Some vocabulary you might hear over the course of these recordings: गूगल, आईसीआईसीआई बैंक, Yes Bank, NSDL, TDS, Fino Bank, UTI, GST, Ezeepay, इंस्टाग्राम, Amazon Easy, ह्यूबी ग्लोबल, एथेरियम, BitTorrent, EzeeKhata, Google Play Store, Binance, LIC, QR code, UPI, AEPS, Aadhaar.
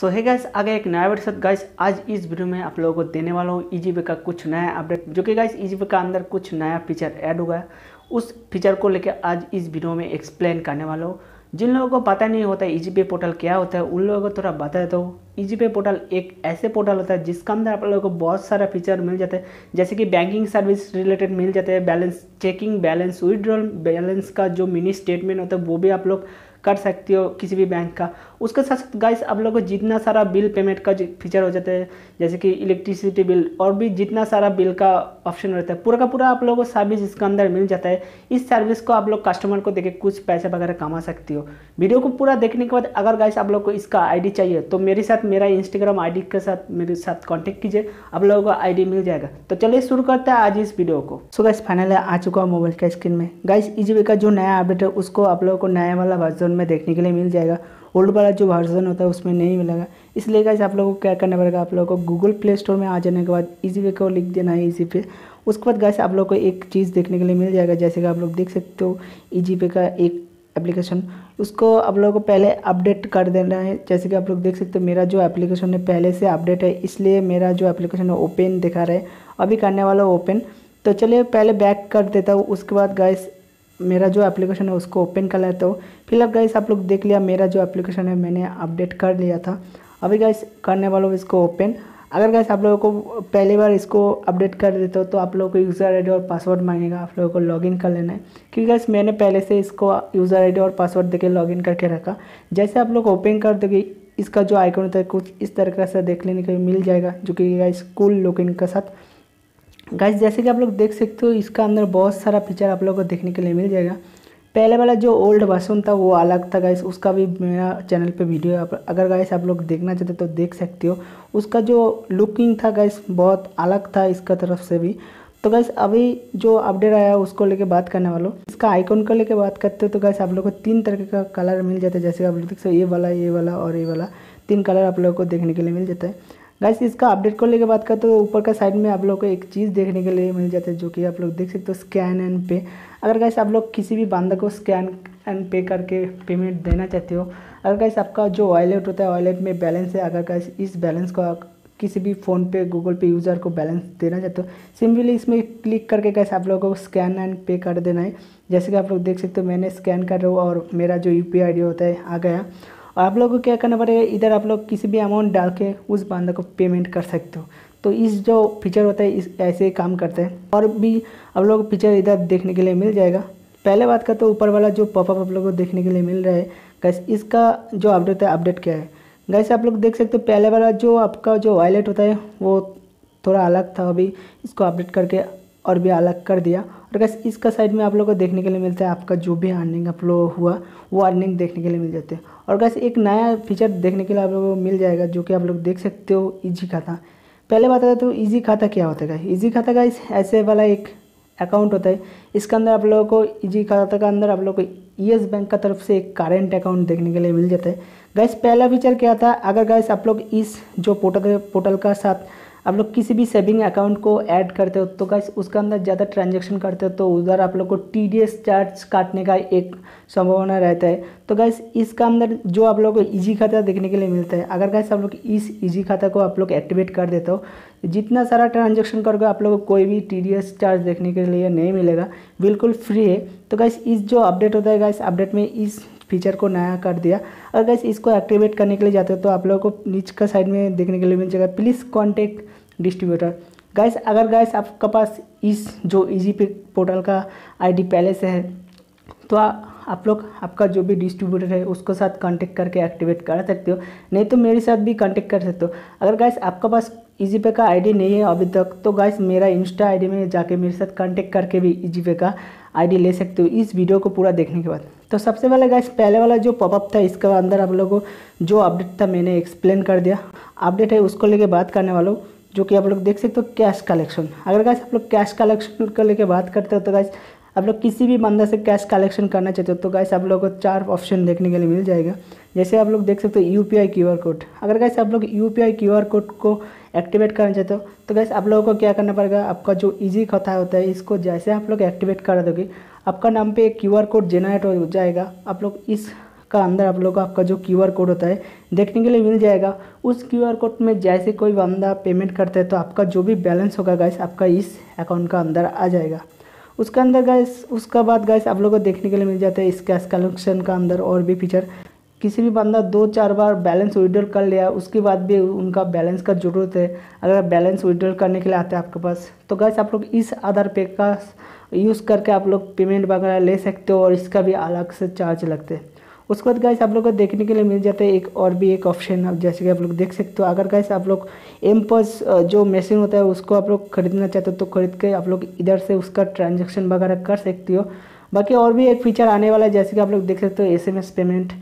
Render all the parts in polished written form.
सो है गाइस आगे एक नया वीडियो साथ गाइस आज इस वीडियो में आप लोगों को देने वाला हूँ इजी पे का कुछ नया अपडेट, जो कि गाइस इजी पे का अंदर कुछ नया फीचर ऐड होगा। उस फीचर को लेकर आज इस वीडियो में एक्सप्लेन करने वाला हूँ। जिन लोगों को पता नहीं होता है इजी पे पोर्टल क्या होता है, उन लोगों को थोड़ा बता देता हूँ। इजी पे पोर्टल एक ऐसे पोर्टल होता है जिसका अंदर आप लोगों को बहुत सारा फीचर मिल जाता है, जैसे कि बैंकिंग सर्विस रिलेटेड मिल जाते हैं, balance checking, balance withdrawal, balance का जो मिनी स्टेटमेंट होता है वो भी आप लोग कर सकते हो किसी भी बैंक का। उसके साथ साथ गाइस आप लोगों को जितना सारा बिल पेमेंट का फीचर हो जाता है, जैसे कि इलेक्ट्रिसिटी बिल और भी जितना सारा बिल का ऑप्शन रहता है, पूरा का पूरा आप लोगों को सर्विस इसके अंदर मिल जाता है। इस सर्विस को आप लोग कस्टमर को देके कुछ पैसे वगैरह कमा सकते हो। वीडियो को पूरा देखने के बाद अगर गाइस आप लोग को इसका आईडी चाहिए तो मेरे साथ मेरा इंस्टाग्राम आईडी के साथ मेरे साथ कॉन्टेक्ट कीजिए, आप लोगों को आईडी मिल जाएगा। तो चलिए शुरू करते हैं आज इस वीडियो को। सो गाइस फाइनली आ चुका हूँ मोबाइल का स्क्रीन में। गाइस इजी का जो नया अपडेट है उसको आप लोगों को नया वाला वर्जन में देखने के लिए मिल जाएगा, ओल्ड वाला जो वर्जन होता है उसमें नहीं मिलेगा। इसलिए गाइस आप लोगों को क्या करना पड़ेगा, आप लोगों को गूगल प्ले स्टोर में आ जाने के बाद ईजीपे को लिख देना है ईजीपे। उसके बाद गाइस आप लोग को एक चीज़ देखने के लिए मिल जाएगा, जैसे कि आप लोग देख सकते हो ईजीपे का एक एप्लीकेशन, उसको आप लोगों को पहले अपडेट कर देना है। जैसे कि आप लोग देख सकते हो मेरा जो एप्लीकेशन है पहले से अपडेट है, इसलिए मेरा जो एप्लीकेशन है ओपन दिखा रहा है, अभी करने वाला ओपन। तो चलिए पहले बैक कर देता हूँ, उसके बाद गाइस मेरा जो एप्लीकेशन है उसको ओपन कर लेता हूँ। फिलहाल गाइस आप लोग देख लिया मेरा जो एप्लीकेशन है मैंने अपडेट कर लिया था, अभी गाइस करने वाला हूँ इसको ओपन। अगर गाइस आप लोगों को पहली बार इसको अपडेट कर देते हो तो आप लोगों को यूज़र आईडी और पासवर्ड मांगेगा, आप लोगों को लॉगिन कर लेना है, क्योंकि गाइस मैंने पहले से इसको यूज़र आईडी और पासवर्ड देके लॉगिन करके रखा। जैसे आप लोग ओपन कर दोगे इसका जो आइकन होता है कुछ इस तरीके से देख लेने के मिल जाएगा, जो कि गाइस कूल लुकिंग के साथ। गाइस जैसे कि आप लोग देख सकते हो इसका अंदर बहुत सारा फीचर आप लोगों को देखने के लिए मिल जाएगा। पहले वाला जो ओल्ड वर्जन था वो अलग था गाइस, उसका भी मेरा चैनल पे वीडियो है, अगर गाइस आप लोग देखना चाहते तो देख सकते हो। उसका जो लुकिंग था गाइस बहुत अलग था इसका तरफ से भी। तो गाइस अभी जो अपडेट आया उसको लेके बात करने वालों, इसका आइकन को लेके बात करते हो तो गाइस आप लोग को तीन तरह का कलर मिल जाता है, जैसे आप लोग देख सकते हो ये वाला और ये वाला, तीन कलर आप लोगों को देखने के लिए मिल जाता है। गाइस इसका अपडेट को लेकर बात करते हो तो ऊपर का साइड में आप लोग को एक चीज़ देखने के लिए मिल जाता है, जो कि आप लोग देख सकते हो स्कैन एंड पे। अगर गाइस आप लोग किसी भी बंदा को स्कैन एंड पे करके पेमेंट देना चाहते हो, अगर गाइस आपका जो वॉलेट होता है वॉलेट में बैलेंस है, अगर गाइस इस बैलेंस को किसी भी फ़ोन पे गूगल पे यूज़र को बैलेंस देना चाहते हो, सिंपली इसमें क्लिक करके गाइस आप लोगों को स्कैन एंड पे कर देना है। जैसे कि आप लोग देख सकते हो मैंने स्कैन कर रहा हूँ और मेरा जो UPI आईडी होता है आ गया। और आप लोगों को क्या करना पड़ेगा, इधर आप लोग किसी भी अमाउंट डाल के उस बंदे को पेमेंट कर सकते हो। तो इस जो फीचर होता है इस ऐसे काम करते हैं, और भी आप लोग फीचर इधर देखने के लिए मिल जाएगा। पहले बात करते हो ऊपर वाला जो पॉपअप आप लोगों को देखने के लिए मिल रहा है। गाइस इसका जो अपडेट है, अपडेट क्या है गाइस आप लोग देख सकते हो, पहले वाला जो आपका जो वॉलेट होता है वो थोड़ा अलग था, अभी इसको अपडेट करके और भी अलग कर दिया। और गाइस इसका साइड में आप लोगों को देखने के लिए मिलता है आपका जो भी अर्निंग आप लोग हुआ वो अर्निंग देखने के लिए मिल जाते हैं। और गाइस एक नया फीचर देखने के लिए आप लोगों को मिल जाएगा, जो कि आप लोग देख सकते हो इजी खाता। पहले बताते तो इजी खाता क्या होता है। इजी खाता गाइस ऐसे वाला एक अकाउंट होता है, इसके अंदर आप लोगों को इजी खाता का अंदर आप लोगों को येस बैंक का तरफ से एक करेंट अकाउंट देखने के लिए मिल जाता है। गाइस पहला फीचर क्या था, अगर गाइस आप लोग इस जो पोर्टल का साथ आप लोग किसी भी सेविंग अकाउंट को ऐड करते हो तो गाइस उसके अंदर ज़्यादा ट्रांजैक्शन करते हो तो उधर आप लोग को TDS चार्ज काटने का एक संभावना रहता है। तो गाइस इसका अंदर जो आप लोग को इजी खाता देखने के लिए मिलता है, अगर गाइस आप लोग इस इजी खाता को आप लोग एक्टिवेट कर देते हो, जितना सारा ट्रांजैक्शन करोगे आप लोग को कोई भी TDS चार्ज देखने के लिए नहीं मिलेगा, बिल्कुल फ्री है। तो गाइस इस जो अपडेट होता है गाइस अपडेट में इस फीचर को नया कर दिया। और गाइस इसको एक्टिवेट करने के लिए जाते हो तो आप लोगों को नीचे का साइड में देखने के लिए मिल जाएगा प्लीज़ कॉन्टेक्ट डिस्ट्रीब्यूटर। गाइस अगर गाइस आपके पास इस जो इजी पे पोर्टल का आईडी पहले से है तो आप लोग आपका जो भी डिस्ट्रीब्यूटर है उसको साथ कांटेक्ट करके एक्टिवेट कर सकते हो, नहीं तो मेरे साथ भी कांटेक्ट कर सकते हो। अगर गाइस आपके पास ईजीपे का आईडी नहीं है अभी तक तो गाइस मेरा इंस्टा आईडी में जाके मेरे साथ कांटेक्ट करके भी ईजीपे का आईडी ले सकते हो इस वीडियो को पूरा देखने के बाद। तो सबसे पहले गाइस पहले वाला जो पॉपअप था इसका अंदर आप लोगों को जो अपडेट था मैंने एक्सप्लेन कर दिया। अपडेट है उसको लेके बात करने वालों, जो कि आप लोग देख सकते हो कैश कलेक्शन। अगर गाइस आप लोग कैश कलेक्शन को लेके बात करते हो तो गाइस आप लोग किसी भी बंदा से कैश कलेक्शन करना चाहते हो तो गाइस आप लोगों को चार ऑप्शन देखने के लिए मिल जाएगा। जैसे आप लोग देख सकते हो UPI QR कोड। अगर गाइस आप लोग UPI QR कोड को एक्टिवेट करना चाहते हो तो गाइस आप लोगों को क्या करना पड़ेगा, आपका जो इजी खाता होता है इसको जैसे आप लोग एक्टिवेट करा दोगे आपका नाम पे एक QR कोड जनरेट हो जाएगा। आप लोग इस का अंदर आप लोग आपका जो क्यूआर कोड होता है देखने के लिए मिल जाएगा। उस क्यूआर कोड में जैसे कोई बंदा पेमेंट करता है तो आपका जो भी बैलेंस होगा गाइस आपका इस अकाउंट का अंदर आ जाएगा। उसका अंदर गाइस उसका बाद गाइस आप लोग को देखने के लिए मिल जाता है इस कैश कलेक्शन का अंदर और भी फीचर। किसी भी बंदा 2-4 बार बैलेंस विड्रॉल कर लिया उसके बाद भी उनका बैलेंस का ज़रूरत है, अगर बैलेंस विड्रॉल करने के लिए आता है आपके पास तो गाइस आप लोग इस आधार पे का यूज़ करके आप लोग पेमेंट वगैरह ले सकते हो और इसका भी अलग से चार्ज लगते हैं। उसके बाद गाइस आप लोग को देखने के लिए मिल जाता है एक और भी एक ऑप्शन, आप जैसे कि आप लोग देख सकते हो। अगर गाइस आप लोग एमपस जो मशीन होता है उसको आप लोग खरीदना चाहते हो तो खरीद के आप लोग इधर से उसका ट्रांजेक्शन वगैरह कर सकते हो। बाकी और भी एक फीचर आने वाला है जैसे कि आप लोग देख सकते हो एसएमएस पेमेंट,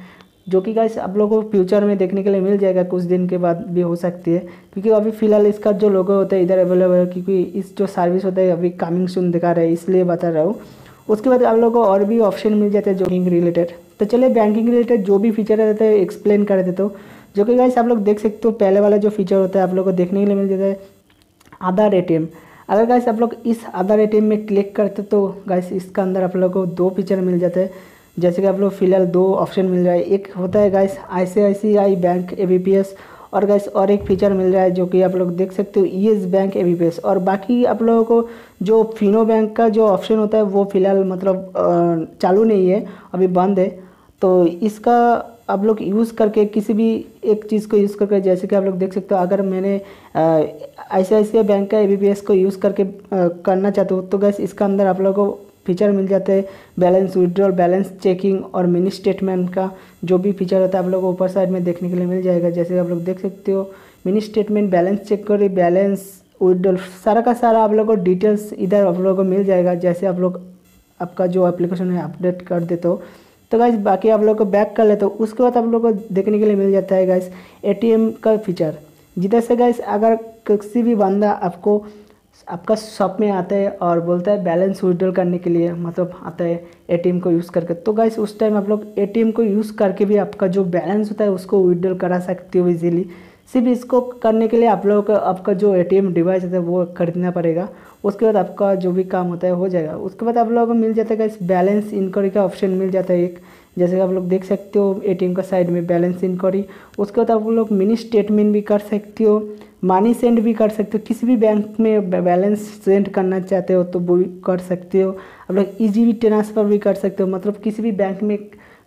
जो कि गाइस आप लोगों को फ्यूचर में देखने के लिए मिल जाएगा, कुछ दिन के बाद भी हो सकती है क्योंकि अभी फ़िलहाल इसका जो लोगो होता है इधर अवेलेबल है क्योंकि इस जो सर्विस होता है अभी कमिंग सून दिखा रहा है इसलिए बता रहा हूँ। उसके बाद आप लोगों को और भी ऑप्शन मिल जाते हैं जो बैंकिंग रिलेटेड। तो चलिए बैंकिंग रिलेटेड जो भी फीचर रहते हैं एक्सप्लेन कर देते हो, जो कि गाइस आप लोग देख सकते हो। पहले वाला जो फीचर होता है आप लोग को देखने के लिए मिल जाता है आधार एटीएम। अगर गाइस आप लोग इस आधार एटीएम में क्लिक करते तो गाइस इसका अंदर आप लोगों को 2 फीचर मिल जाते हैं, जैसे कि आप लोग फिलहाल 2 ऑप्शन मिल रहा है। एक होता है गाइस आईसीआईसीआई बैंक एबीपीएस और गाइस और एक फीचर मिल रहा है जो कि आप लोग देख सकते हो येस बैंक एबीपीएस। और बाकी आप लोगों को जो फिनो बैंक का जो ऑप्शन होता है वो फिलहाल मतलब चालू नहीं है, अभी बंद है। तो इसका आप लोग यूज़ करके किसी भी एक चीज़ को यूज़ करके जैसे कि आप लोग देख सकते हो, अगर मैंने आईसीआईसीआई बैंक का एबीपीएस को यूज़ करके करना चाहते हो तो गाइस इसका अंदर आप लोगों को फीचर मिल जाते हैं बैलेंस विड्रॉल, बैलेंस चेकिंग और मिनी स्टेटमेंट का जो भी फीचर होता है आप लोगों को ऊपर साइड में देखने के लिए मिल जाएगा। जैसे आप लोग देख सकते हो मिनी स्टेटमेंट, बैलेंस चेक करी, बैलेंस विड्रॉल, सारा का सारा आप लोगों को डिटेल्स इधर आप लोगों को मिल जाएगा जैसे आप लोग आपका जो एप्लीकेशन है अपडेट कर देते हो। तो गाइस बाकी आप लोग को बैक कर लेते हो। उसके बाद आप लोग को देखने के लिए मिल जाता है गाइस एटीएम का फीचर, जिधर से गाइस अगर किसी भी बंदा आपको आपका शॉप में आता है और बोलता है बैलेंस विड्रॉल करने के लिए, मतलब आता है एटीएम को यूज़ करके, तो गाइस उस टाइम आप लोग एटीएम को यूज़ करके भी आपका जो बैलेंस होता है उसको विड्रॉल करा सकते हो इजीली। सिर्फ इसको करने के लिए आप लोगों को आपका जो एटीएम डिवाइस होता है वो खरीदना पड़ेगा, उसके बाद आपका जो भी काम होता है हो जाएगा। उसके बाद आप लोगों को मिल जाता है गाइस बैलेंस इंक्वायरी का ऑप्शन मिल जाता है एक, जैसे आप लोग देख सकते हो एटीएम का साइड में बैलेंस इंक्वायरी। उसके बाद आप लोग मिनी स्टेटमेंट भी कर सकते हो, मनी सेंड भी कर सकते हो, किसी भी बैंक में बैलेंस सेंड करना चाहते हो तो वो भी कर सकते हो। आप लोग इजी ट्रांसफ़र भी कर सकते हो, मतलब किसी भी बैंक में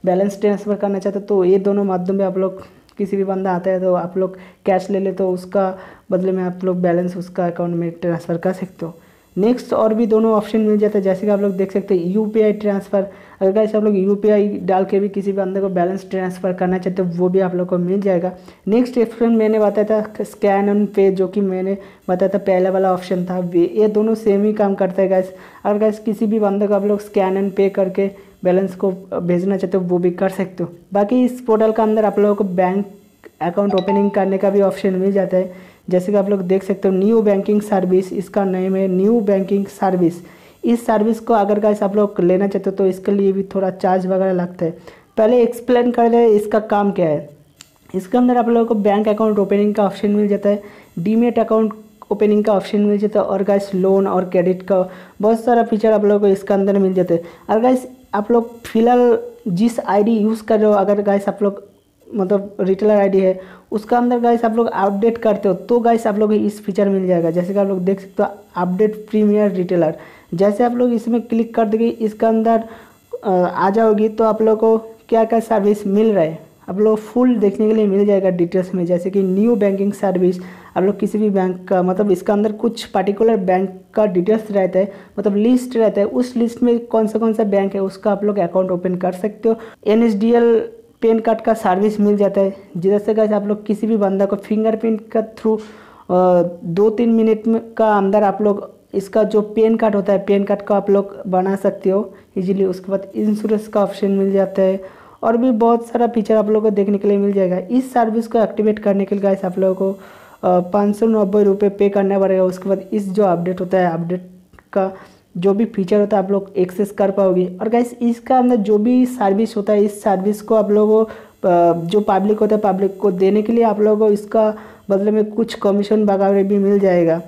बैलेंस ट्रांसफ़र करना चाहते हो तो ये दोनों माध्यम में आप लोग किसी भी बंदा आता है तो आप लोग कैश ले तो उसका बदले में आप लोग बैलेंस उसका अकाउंट में ट्रांसफ़र कर सकते हो। नेक्स्ट और भी दोनों ऑप्शन मिल जाता है जैसे कि आप लोग देख सकते हैं यूपीआई ट्रांसफ़र। अगर गाइस आप लोग यूपीआई डाल के भी किसी भी बंदे को बैलेंस ट्रांसफ़र करना चाहते हो वो भी आप लोग को मिल जाएगा। नेक्स्ट ऑप्शन मैंने बताया था स्कैन ऑन पे, जो कि मैंने बताया था पहला वाला ऑप्शन था, ये दोनों सेम ही काम करता है गाइस। अगर गाइस किसी भी बंदे को आप लोग स्कैन ऑन पे करके बैलेंस को भेजना चाहते हो वो भी कर सकते हो। बाकी इस पोर्टल का अंदर आप लोगों को बैंक अकाउंट ओपनिंग करने का भी ऑप्शन मिल जाता है, जैसे कि आप लोग देख सकते हो न्यू बैंकिंग सर्विस, इसका नेम है न्यू बैंकिंग सर्विस। इस सर्विस को अगर गाइस आप लोग लेना चाहते हो तो इसके लिए भी थोड़ा चार्ज वगैरह लगता है। पहले एक्सप्लेन कर दे इसका काम क्या है। इसके अंदर आप लोगों को बैंक अकाउंट ओपनिंग का ऑप्शन मिल जाता है, डीमेट अकाउंट ओपनिंग का ऑप्शन मिल जाता है और गाइस लोन और क्रेडिट का बहुत सारा फीचर आप लोगों को इसके अंदर मिल जाता है। और गाइस आप लोग फिलहाल जिस आईडी यूज़ कर रहे हो, अगर गाइस आप लोग मतलब रिटेलर आईडी है उसका अंदर गाइस आप लोग अपडेट करते हो तो गाइस आप लोग इस फीचर मिल जाएगा, जैसे कि आप लोग देख सकते हो अपडेट प्रीमियर रिटेलर। जैसे आप लोग इसमें क्लिक कर दोगे इसका अंदर आ जाओगी तो आप लोग को क्या क्या सर्विस मिल रहा है आप लोग फुल देखने के लिए मिल जाएगा डिटेल्स में, जैसे कि न्यू बैंकिंग सर्विस। आप लोग किसी भी बैंक का मतलब इसका अंदर कुछ पर्टिकुलर बैंक का डिटेल्स रहता है, मतलब लिस्ट रहता है, उस लिस्ट में कौन सा बैंक है उसका आप लोग अकाउंट ओपन कर सकते हो। एनएसडीएल पैन कार्ड का सर्विस मिल जाता है, जिधर से गाइस आप लोग किसी भी बंदा को फिंगरप्रिंट का थ्रू 2-3 मिनट में का अंदर आप लोग इसका जो पैन कार्ड होता है पैन कार्ड का आप लोग बना सकते हो इजीली। उसके बाद इंश्योरेंस का ऑप्शन मिल जाता है और भी बहुत सारा फीचर आप लोगों को देखने के लिए मिल जाएगा। इस सर्विस को एक्टिवेट करने के लिए गाइस आप लोगों को 590 रुपये पे करना पड़ेगा। उसके बाद इस जो अपडेट होता है अपडेट का जो भी फीचर होता है आप लोग एक्सेस कर पाओगे। और गाइस इसका अंदर जो भी सर्विस होता है इस सर्विस को आप लोगों को जो पब्लिक होता है पब्लिक को देने के लिए आप लोगों को इसका बदले में कुछ कमीशन वगैरह भी मिल जाएगा।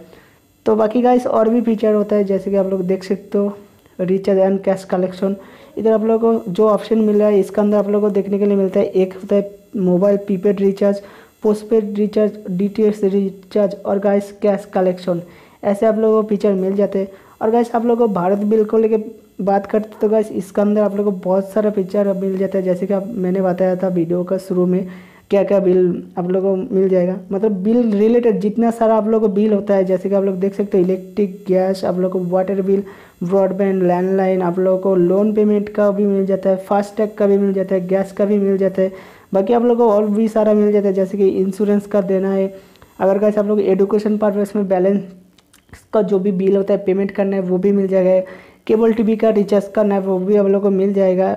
तो बाकी गाइस और भी फीचर होता है जैसे कि आप लोग देख सकते हो रिचार्ज एंड कैश कलेक्शन, इधर आप लोगों को जो ऑप्शन मिल रहा है इसके अंदर आप लोगों को देखने के लिए मिलता है। एक होता है mobile prepaid recharge, postpaid recharge, DTH recharge और गाइस कैश कलेक्शन, ऐसे आप लोगों को फीचर मिल जाते हैं। और गाइस आप लोगों को भारत बिल को लेके बात करते तो गाइस इसके अंदर आप लोगों को बहुत सारा फीचर मिल जाता है, जैसे कि आप मैंने बताया था वीडियो का शुरू में क्या क्या बिल आप लोगों को मिल जाएगा, मतलब बिल रिलेटेड जितना सारा आप लोगों को बिल होता है, जैसे कि आप लोग देख सकते हो इलेक्ट्रिक, गैस, आप लोगों को वाटर बिल, ब्रॉडबैंड, लैंडलाइन, आप लोगों को लोन पेमेंट का भी मिल जाता है, फास्टैग का भी मिल जाता है, गैस का भी मिल जाता है, बाकी आप लोगों को और भी सारा मिल जाता है, जैसे कि इंश्योरेंस का देना है। अगर गाइस आप लोग एडुकेशन पर्पस में बैलेंस का जो भी बिल होता है पेमेंट करना है वो भी मिल जाएगा, केबल टीवी का रिचार्ज करना है वो भी आप लोगों को मिल जाएगा,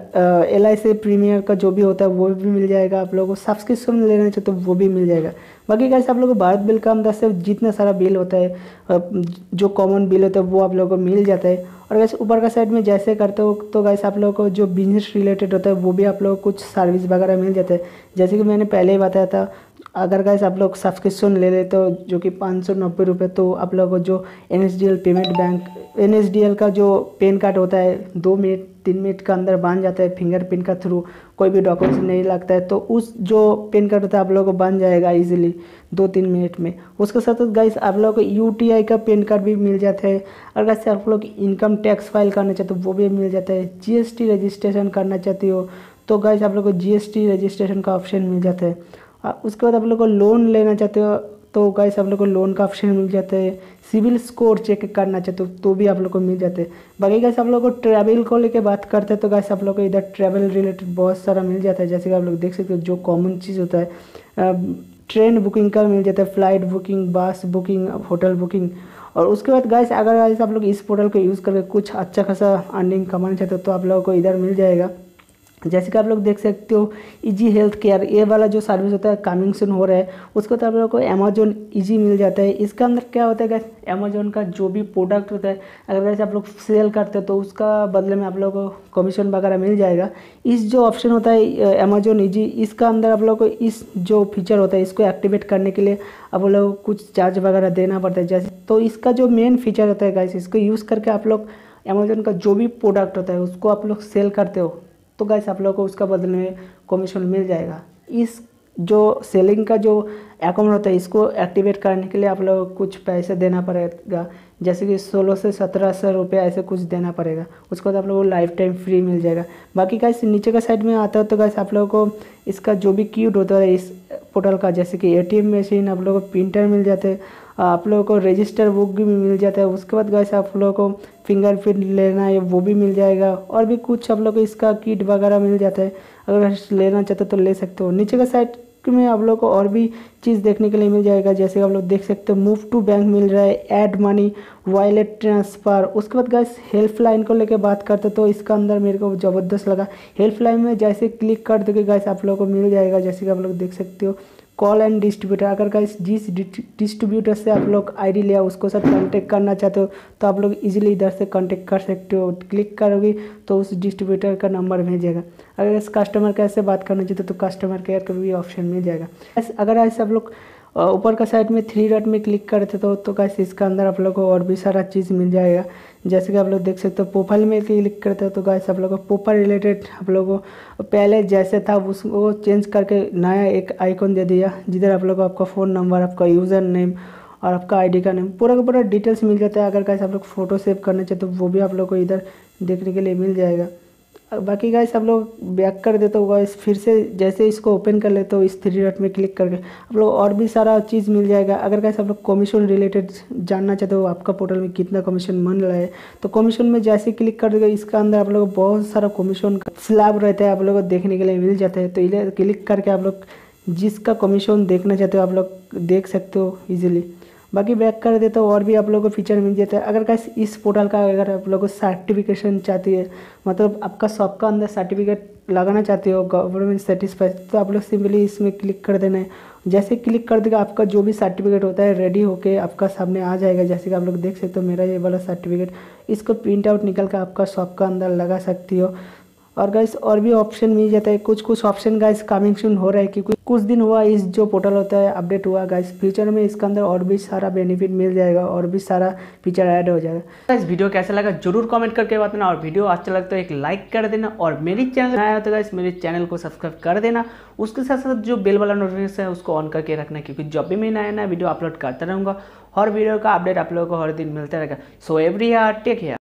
LIC प्रीमियर का जो भी होता है वो भी मिल जाएगा, आप लोगों को सब्सक्रिप्शन लेना चाहिए तो वो भी मिल जाएगा। बाकी गाइस आप लोगों को भारत बिल का अंदर से जितना सारा बिल होता है जो कॉमन बिल होता है वो आप लोगों को मिल जाता है। और गाइस ऊपर का साइड में जैसे करते हो तो गाइस आप लोगों को जो बिजनेस रिलेटेड होता है वो भी आप लोगों को कुछ सर्विस वगैरह मिल जाता है, जैसे कि मैंने पहले ही बताया था अगर गाइस आप लोग सब्सक्रिप्शन ले लेते हो जो कि 590 रुपये, तो आप लोगों को जो NSDL पेमेंट बैंक NSDL का जो पैन कार्ड होता है 2 मिनट 3 मिनट का अंदर बन जाता है फिंगरप्रिंट का थ्रू, कोई भी डॉक्यूमेंट नहीं लगता है, तो उस जो पैन कार्ड होता है आप लोगों को बन जाएगा इजीली 2-3 मिनट में। उसके साथ साथ गाइस आप लोगों को UTI का पैन कार्ड भी मिल जाता है। और गाइस आप लोग इनकम टैक्स फाइल करना चाहते हो वो भी मिल जाता है, GST रजिस्ट्रेशन करना चाहते हो तो गाइस आप लोग को GST रजिस्ट्रेशन का ऑप्शन मिल जाता है। उसके बाद आप लोग को लोन लेना चाहते हो तो गाइस आप लोग को लोन का ऑप्शन मिल जाता है, सिबिल स्कोर चेक करना चाहते हो तो भी आप लोग को मिल जाते हैं। बाकी गाइस आप लोग को ट्रैवल को लेके बात करते हैं तो गाइस आप लोग को इधर ट्रैवल रिलेटेड बहुत सारा मिल जाता है, जैसे कि आप लोग देख सकते हो जो कॉमन चीज़ होता है ट्रेन बुकिंग का मिल जाता है, flight booking, bus booking, hotel booking. और उसके बाद गाइस अगर गाइस आप लोग इस पोर्टल को यूज़ करके कुछ अच्छा खासा अर्निंग कमाना चाहते हो तो आप लोगों को इधर मिल जाएगा, जैसे कि आप लोग देख सकते हो इजी हेल्थ केयर, ये वाला जो सर्विस होता है कमिंग सून हो रहा है। उसको तो आप लोगों को अमेजोन ईजी मिल जाता है। इसका अंदर क्या होता है गाइस, अमेजोन का जो भी प्रोडक्ट होता है अगर गाइस आप लोग सेल करते हो तो उसका बदले में आप लोगों को कमीशन वगैरह मिल जाएगा। इस जो ऑप्शन होता है अमेजोन ईजी, इसका अंदर आप लोगों को इस जो फीचर होता है इसको एक्टिवेट करने के लिए आप लोगों को कुछ चार्ज वगैरह देना पड़ता है, जैसे तो इसका जो मेन फीचर होता है गाइस इसको यूज़ करके आप लोग अमेजोन का जो भी प्रोडक्ट होता है उसको आप लोग सेल करते हो तो गाइस आप लोगों को उसका बदले में कमीशन मिल जाएगा। इस जो सेलिंग का जो अकाउंट होता है इसको एक्टिवेट करने के लिए आप लोगों को कुछ पैसे देना पड़ेगा, जैसे कि 1600 से 1700 रुपये ऐसे कुछ देना पड़ेगा। उसके बाद आप लोगों को लाइफ टाइम फ्री मिल जाएगा। बाकी गाइस नीचे का साइड में आता है तो गाइस आप लोगों को इसका जो भी क्यूड होता है इस पोर्टल का, जैसे कि ATM मशीन, आप लोगों को प्रिंटर मिल जाते हैं, आप लोगों को रजिस्टर बुक भी मिल जाता है। उसके बाद गाइस आप लोगों को फिंगरप्रिंट लेना है वो भी मिल जाएगा, और भी कुछ आप लोगों को इसका किट वगैरह मिल जाता है, अगर लेना चाहते हो तो ले सकते हो। नीचे का साइड में आप लोगों को और भी चीज़ देखने के लिए मिल जाएगा, जैसे आप लोग देख सकते हो मूव टू बैंक मिल रहा है, ऐड मनी, वॉलेट ट्रांसफ़र। उसके बाद गाइस हेल्पलाइन को लेके बात करते तो इसका अंदर मेरे को ज़बरदस्त लगा। हेल्पलाइन में जैसे क्लिक कर दोगे गाइस आप लोगों को मिल जाएगा, जैसे कि आप लोग देख सकते हो कॉल एंड डिस्ट्रीब्यूटर, अगर गाइस जिस डिस्ट्रीब्यूटर से आप लोग ID लिया उसको साथ कांटेक्ट करना चाहते हो तो आप लोग इजीली इधर से कांटेक्ट कर सकते हो, क्लिक करोगे तो उस डिस्ट्रीब्यूटर का नंबर मिल जाएगा। अगर इस कस्टमर केयर से बात करना चाहते हो तो कस्टमर केयर का भी ऑप्शन मिल जाएगा। अगर ऐसे आप लोग ऊपर का साइड में 3 डॉट में क्लिक करते तो गाइस इसका अंदर आप लोग को और भी सारा चीज़ मिल जाएगा, जैसे कि आप लोग देख सकते हो प्रोफाइल में क्लिक करते हो तो गाइस आप लोग को प्रोफाइल रिलेटेड आप लोगों को पहले जैसे था उसको चेंज करके नया एक आइकॉन दे दिया, जिधर आप लोग को आपका फ़ोन नंबर, आपका यूज़र नेम और आपका ID का नेम पूरा का पूरा डिटेल्स मिल जाता है। अगर गाइस आप लोग फ़ोटो सेव करना चाहते हो तो वो भी आप लोग को इधर देखने के लिए मिल जाएगा। बाकी गाइस आप लोग बैक कर देते हो, गाइस फिर से जैसे इसको ओपन कर लेते हो इस 3 डॉट में क्लिक करके आप लोग और भी सारा चीज़ मिल जाएगा। अगर गाइस आप लोग कमीशन रिलेटेड जानना चाहते हो आपका पोर्टल में कितना कमीशन बन रहा है तो कमीशन में जैसे क्लिक कर दोगे इसका अंदर आप लोग बहुत सारा कमीशन का स्लैब रहता है, आप लोगों को देखने के लिए मिल जाता है। तो इधर क्लिक करके आप लोग जिसका कमीशन देखना चाहते हो आप लोग देख सकते हो ईजिली। बाकी बैक कर देता हूँ और भी आप लोगों को फीचर मिल जाता है। अगर गाइस इस पोर्टल का अगर आप लोगों को सर्टिफिकेशन चाहती है, मतलब आपका शॉप का अंदर सर्टिफिकेट लगाना चाहते हो गवर्नमेंट सेटिस्फाइड, तो आप लोग सिंपली इसमें क्लिक कर देना है। जैसे क्लिक कर देगा आपका जो भी सर्टिफिकेट होता है रेडी होके आपका सामने आ जाएगा, जैसे कि आप लोग देख सकते हो मेरा ये वाला सर्टिफिकेट, इसको प्रिंट आउट निकल कर आपका शॉप का अंदर लगा सकती हो। और गाइस और भी ऑप्शन मिल जाता है, कुछ कुछ ऑप्शन गाइस कमिंग सून हो रहा है कि कुछ दिन हुआ इस जो पोर्टल होता है अपडेट हुआ गाइस। फ्यूचर में इसके अंदर और भी सारा बेनिफिट मिल जाएगा और भी सारा फीचर ऐड हो जाएगा। गाइस वीडियो कैसा लगा जरूर कमेंट करके बताना, और वीडियो अच्छा लगा तो एक लाइक कर देना, और मेरी चैनल आया तो गाइस मेरे चैनल को सब्सक्राइब कर देना। उसके साथ साथ जो बेल वाला नोटिफिकेशन है उसको ऑन करके रखना, क्योंकि जब भी मैं नया वीडियो अपलोड करता रहूँगा, हर वीडियो का अपडेट आप लोगों को हर दिन मिलता रहेगा। So every year take care.